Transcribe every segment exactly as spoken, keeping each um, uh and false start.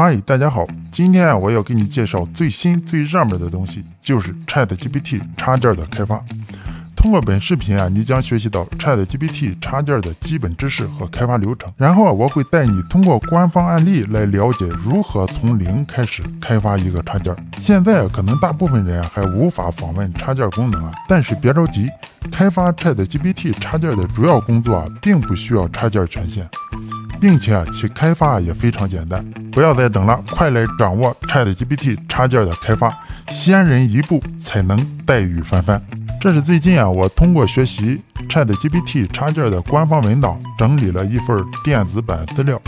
嗨，大家好，今天啊，我要给你介绍最新最热门的东西，就是 ChatGPT 插件的开发。通过本视频啊，你将学习到 ChatGPT 插件的基本知识和开发流程。然后啊，我会带你通过官方案例来了解如何从零开始开发一个插件。现在啊，可能大部分人啊还无法访问插件功能啊，但是别着急，开发 ChatGPT 插件的主要工作啊，并不需要插件权限，并且啊，其开发也非常简单。不要再等了，快来掌握 ChatGPT 插件的开发，先人一步才能待雨翻翻。这是最近啊，我通过学习 ChatGPT 插件的官方文档，整理了一份电子版资料。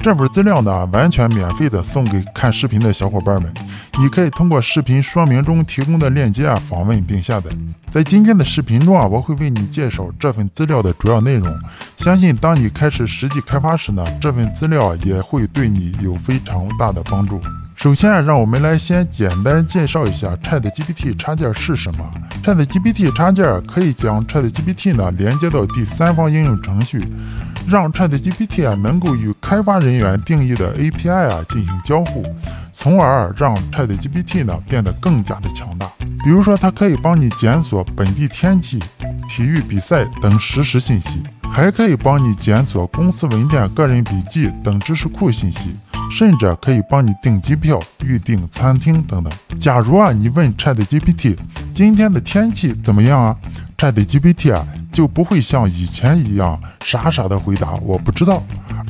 这份资料呢，完全免费的送给看视频的小伙伴们。你可以通过视频说明中提供的链接啊，访问并下载。在今天的视频中啊，我会为你介绍这份资料的主要内容。相信当你开始实际开发时呢，这份资料啊也会对你有非常大的帮助。首先啊，让我们来先简单介绍一下 ChatGPT 插件是什么。ChatGPT 插件可以将 ChatGPT 呢连接到第三方应用程序，让 ChatGPT 啊能够与开发人员定义的 A P I 啊进行交互，从而让 ChatGPT 呢变得更加的强大。比如说，它可以帮你检索本地天气、体育比赛等实时信息，还可以帮你检索公司文件、个人笔记等知识库信息。甚至可以帮你订机票、预订餐厅等等。假如啊，你问 ChatGPT 今天的天气怎么样啊 ，ChatGPT 啊就不会像以前一样傻傻的回答我不知道，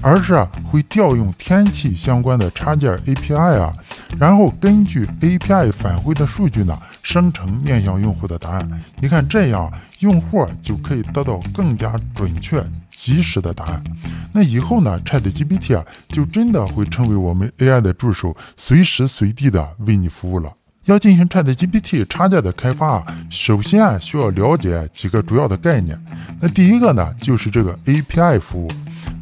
而是啊会调用天气相关的插件 A P I 啊，然后根据 A P I 返回的数据呢，生成面向用户的答案。你看，这样用户就可以得到更加准确、及时的答案。那以后呢 ，ChatGPT 啊，就真的会成为我们 A I 的助手，随时随地的为你服务了。要进行 ChatGPT 插件的开发，首先啊，需要了解几个主要的概念。那第一个呢，就是这个 A P I 服务。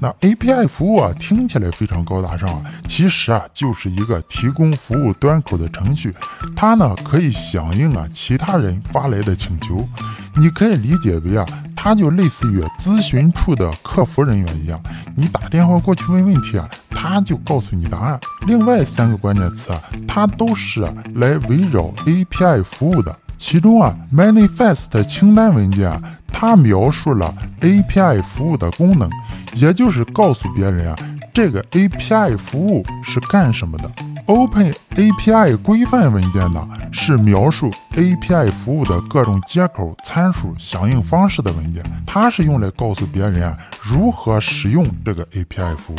那 A P I 服务啊，听起来非常高大上啊，其实啊，就是一个提供服务端口的程序，它呢可以响应啊其他人发来的请求。你可以理解为啊，它就类似于咨询处的客服人员一样，你打电话过去问问题啊，它就告诉你答案。另外三个关键词啊，它都是来围绕 A P I 服务的。其中啊 ，Manifest 清单文件啊，它描述了 A P I 服务的功能，也就是告诉别人啊，这个 A P I 服务是干什么的。OpenAPI 规范文件呢，是描述 A P I 服务的各种接口、参数、响应方式的文件，它是用来告诉别人啊，如何使用这个 A P I 服务。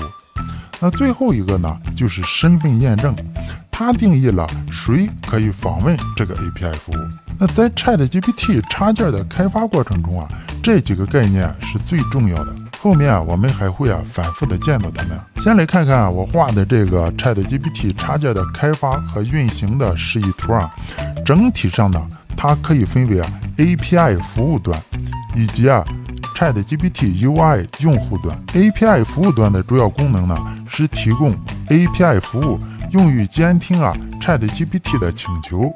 那最后一个呢，就是身份验证。它定义了谁可以访问这个 A P I 服务。那在 ChatGPT 插件的开发过程中啊，这几个概念是最重要的。后面啊，我们还会啊反复的见到它们。先来看看啊，我画的这个 ChatGPT 插件的开发和运行的示意图啊，整体上呢，它可以分为啊 A P I 服务端以及啊 ChatGPT U I 用户端。A P I 服务端的主要功能呢，是提供 A P I 服务。用于监听啊 ChatGPT 的请求，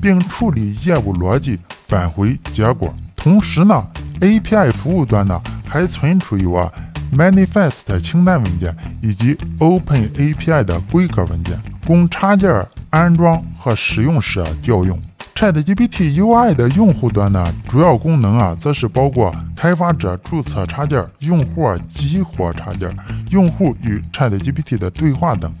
并处理业务逻辑，返回结果。同时呢 ，A P I 服务端呢还存储有啊 Manifest 清单文件以及 OpenAPI 的规格文件，供插件安装和使用时啊调用。ChatGPT U I 的用户端呢，主要功能啊，则是包括开发者注册插件、用户激活插件、用户与 ChatGPT 的对话等。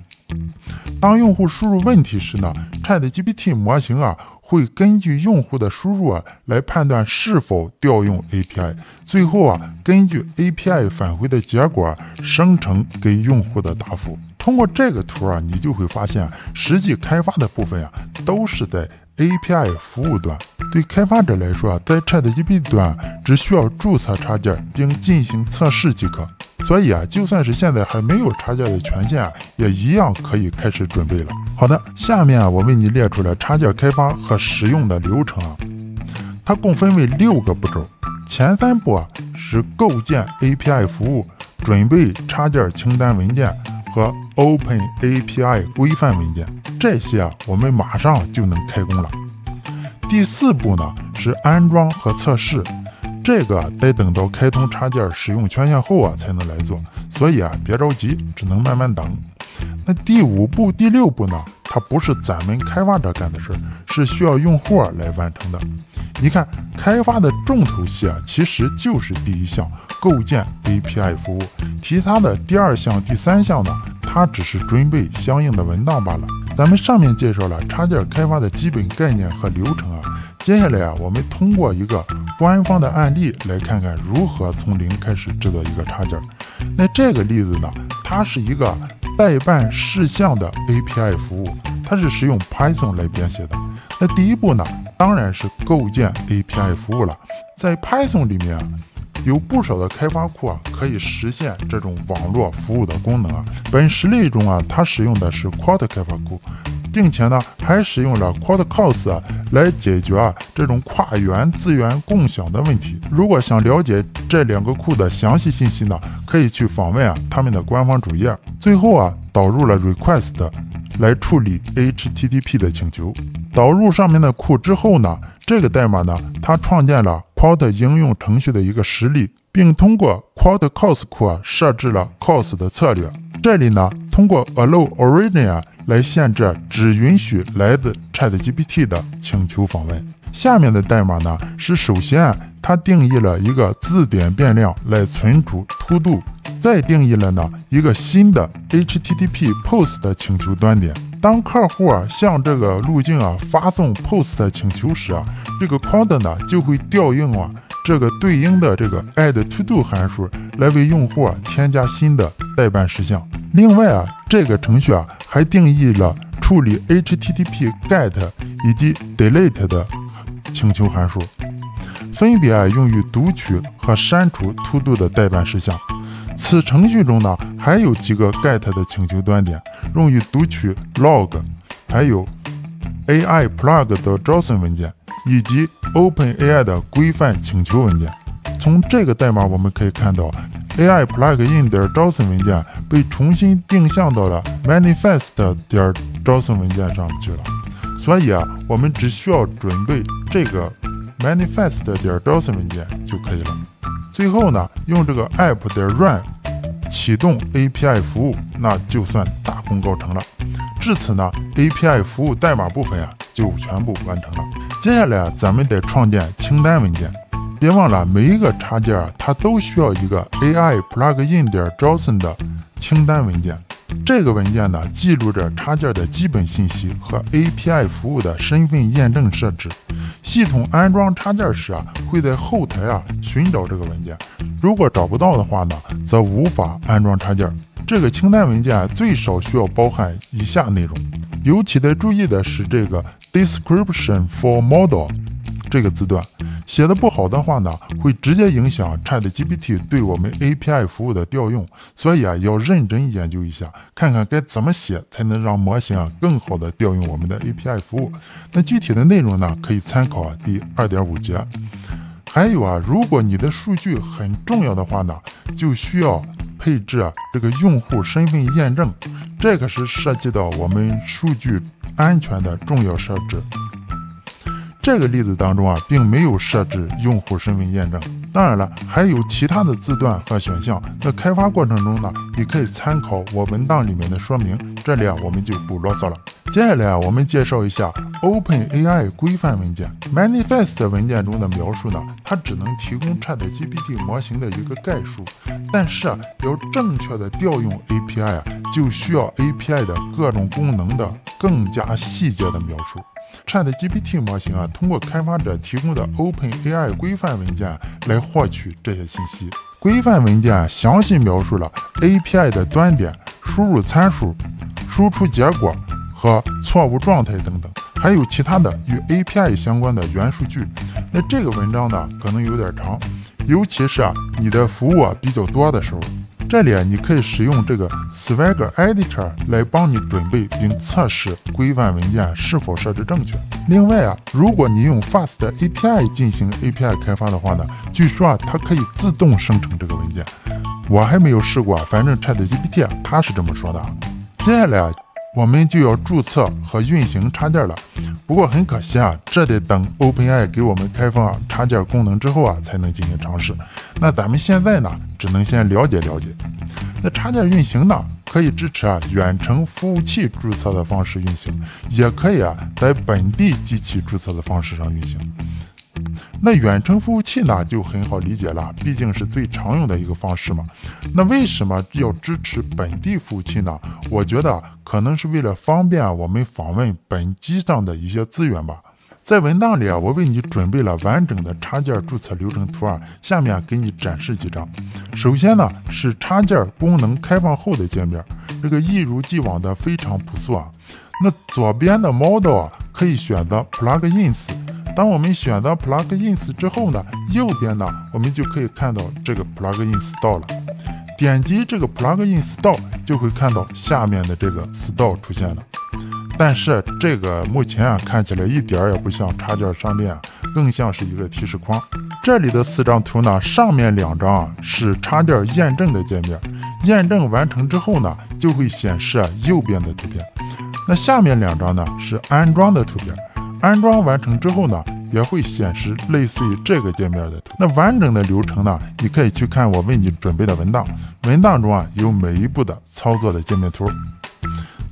当用户输入问题时呢 ，ChatGPT 模型啊会根据用户的输入啊来判断是否调用 A P I， 最后啊根据 A P I 返回的结果、啊、生成给用户的答复。通过这个图啊，你就会发现实际开发的部分啊都是在 A P I 服务端。对开发者来说啊，在 ChatGPT 端只需要注册插件并进行测试即可。所以啊，就算是现在还没有插件的权限啊，也一样可以开始准备了。好的，下面啊，我为你列出了插件开发和使用的流程啊，它共分为六个步骤。前三步啊是构建 A P I 服务、准备插件清单文件和 OpenAPI 规范文件，这些啊我们马上就能开工了。第四步呢是安装和测试。这个得等到开通插件使用权限后啊才能来做，所以啊别着急，只能慢慢等。那第五步、第六步呢？它不是咱们开发者干的事，是需要用户来完成的。你看，开发的重头戏啊，其实就是第一项构建 A P I 服务，其他的第二项、第三项呢，它只是准备相应的文档罢了。咱们上面介绍了插件开发的基本概念和流程啊。 接下来啊，我们通过一个官方的案例来看看如何从零开始制作一个插件。那这个例子呢，它是一个代办事项的 A P I 服务，它是使用 Python 来编写的。那第一步呢，当然是构建 A P I 服务了。在 Python 里面啊，有不少的开发库啊，可以实现这种网络服务的功能啊。本实例中啊，它使用的是 Quart 开发库。 并且呢，还使用了 Quad Cost 啊来解决啊这种跨源资源共享的问题。如果想了解这两个库的详细信息呢，可以去访问啊他们的官方主页。最后啊，导入了 Request 来处理 H T T P 的请求。导入上面的库之后呢，这个代码呢，它创建了 Quad 应用程序的一个实例，并通过 Quad Cost 库啊设置了 Cost 的策略。这里呢，通过 Allow Origin 啊。 来限制只允许来自 ChatGPT 的请求访问。下面的代码呢是首先它定义了一个字典变量来存储 todo， 再定义了呢一个新的 H T T P POST 的请求端点。当客户啊向这个路径啊发送 POST 的请求时啊，这个 Quad 呢就会调用啊这个对应的这个 add todo 函数来为用户啊添加新的代办事项。另外啊这个程序啊。 还定义了处理 H T T P get 以及 delete 的请求函数，分别啊用于读取和删除 todo 的代办事项。此程序中呢，还有几个 get 的请求端点用于读取 log， 还有 A I plug 的 JSON 文件以及 OpenAI 的规范请求文件。从这个代码我们可以看到。 A I plugin 点 JSON 文件被重新定向到了 Manifest 点 JSON 文件上去了，所以啊，我们只需要准备这个 Manifest 点 JSON 文件就可以了。最后呢，用这个 app 点 run 启动 A P I 服务，那就算大功告成了。至此呢 ，A P I 服务代码部分啊就全部完成了。接下来啊，咱们得创建清单文件。 别忘了，每一个插件啊，它都需要一个 A I plugin 点 JSON 的清单文件。这个文件呢，记录着插件的基本信息和 A P I 服务的身份验证设置。系统安装插件时啊，会在后台啊寻找这个文件，如果找不到的话呢，则无法安装插件。这个清单文件最少需要包含以下内容，尤其得注意的是这个 description for model 这个字段。 写的不好的话呢，会直接影响 ChatGPT 对我们 A P I 服务的调用，所以啊，要认真研究一下，看看该怎么写才能让模型啊更好的调用我们的 A P I 服务。那具体的内容呢，可以参考啊第 二点五 节。还有啊，如果你的数据很重要的话呢，就需要配置啊这个用户身份验证，这个是涉及到我们数据安全的重要设置。 这个例子当中啊，并没有设置用户身份验证。当然了，还有其他的字段和选项。在开发过程中呢，也可以参考我文档里面的说明。这里啊，我们就不啰嗦了。接下来啊，我们介绍一下 OpenAI 规范文件。Manifest 文件中的描述呢，它只能提供 ChatGPT 模型的一个概述，但是啊，要正确的调用 A P I 啊，就需要 A P I 的各种功能的更加细节的描述。 ChatGPT 模型啊，通过开发者提供的 OpenAI 规范文件来获取这些信息。规范文件详细描述了 A P I 的端点、输入参数、输出结果和错误状态等等，还有其他的与 A P I 相关的元数据。那这个文章呢，可能有点长，尤其是啊，你的服务啊比较多的时候。 这里啊，你可以使用这个 Swagger Editor 来帮你准备并测试规范文件是否设置正确。另外啊，如果你用 Fast A P I 进行 A P I 开发的话呢，据说啊，它可以自动生成这个文件。我还没有试过啊，反正 ChatGPT 啊，它是这么说的啊。接下来啊，我们就要注册和运行插件了。不过很可惜啊，这得等 OpenAI 给我们开放插件功能之后啊，才能进行尝试。那咱们现在呢，只能先了解了解。那插件运行呢，可以支持啊远程服务器注册的方式运行，也可以啊在本地机器注册的方式上运行。 那远程服务器呢就很好理解了，毕竟是最常用的一个方式嘛。那为什么要支持本地服务器呢？我觉得可能是为了方便我们访问本机上的一些资源吧。在文档里啊，我为你准备了完整的插件注册流程图啊，下面啊给你展示几张。首先呢是插件功能开放后的界面，这个一如既往的非常朴素啊。那左边的 model 啊可以选择 plugins。 当我们选择 plugins 之后呢，右边呢，我们就可以看到这个 plugin store 了。点击这个 plugin store 就会看到下面的这个 store 出现了。但是这个目前啊，看起来一点也不像插件商店啊，更像是一个提示框。这里的四张图呢，上面两张啊是插件验证的界面，验证完成之后呢，就会显示啊右边的图片。那下面两张呢是安装的图片。 安装完成之后呢，也会显示类似于这个界面的图。那完整的流程呢，你可以去看我为你准备的文档，文档中啊有每一步的操作的界面图。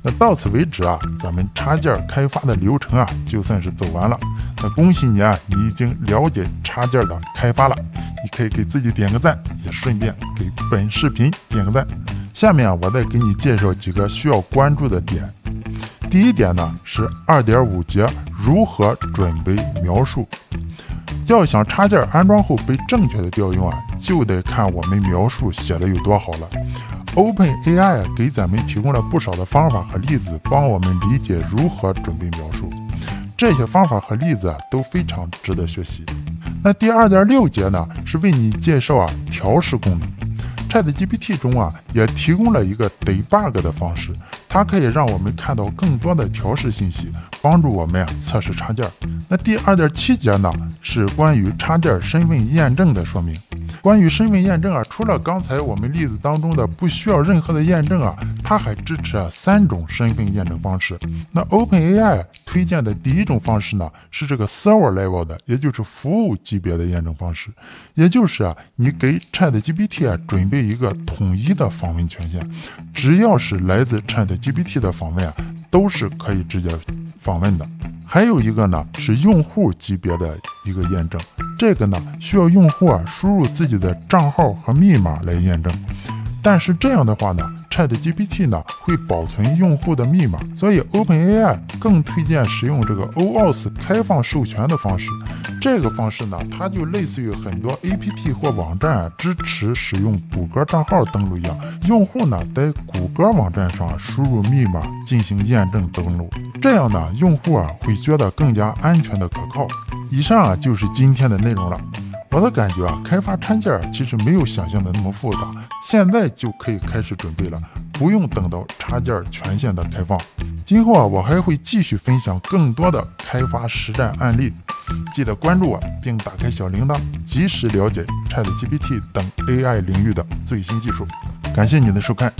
那到此为止啊，咱们插件开发的流程啊就算是走完了。那恭喜你啊，你已经了解插件的开发了。你可以给自己点个赞，也顺便给本视频点个赞。下面啊，我再给你介绍几个需要关注的点。 第一点呢是 二点五 节如何准备描述。要想插件安装后被正确的调用啊，就得看我们描述写的有多好了。OpenAI 给咱们提供了不少的方法和例子，帮我们理解如何准备描述。这些方法和例子啊都非常值得学习。那第 二点六 节呢是为你介绍啊调试功能。 ChatGPT 中啊，也提供了一个 debug 的方式，它可以让我们看到更多的调试信息，帮助我们啊测试插件。那第 二点七 节呢，是关于插件身份验证的说明。关于身份验证啊，除了刚才我们例子当中的不需要任何的验证啊，它还支持啊三种身份验证方式。那 OpenAI 推荐的第一种方式呢，是这个 server level 的，也就是服务级别的验证方式，也就是啊你给 ChatGPT 啊准备一个统一的访问权限，只要是来自 ChatGPT 的访问啊，都是可以直接访问的。 还有一个呢是用户级别的一个验证，这个呢需要用户啊输入自己的账号和密码来验证，但是这样的话呢 ，ChatGPT 呢会保存用户的密码，所以 OpenAI 更推荐使用这个 OAuth 开放授权的方式。这个方式呢，它就类似于很多 A P P 或网站啊支持使用谷歌账号登录一样，用户呢在谷歌网站上输入密码进行验证登录。 这样呢，用户啊会觉得更加安全的可靠。以上啊就是今天的内容了。我的感觉啊，开发插件其实没有想象的那么复杂，现在就可以开始准备了，不用等到插件全线的开放。今后啊，我还会继续分享更多的开发实战案例，记得关注我并打开小铃铛，及时了解 ChatGPT 等 A I 领域的最新技术。感谢你的收看。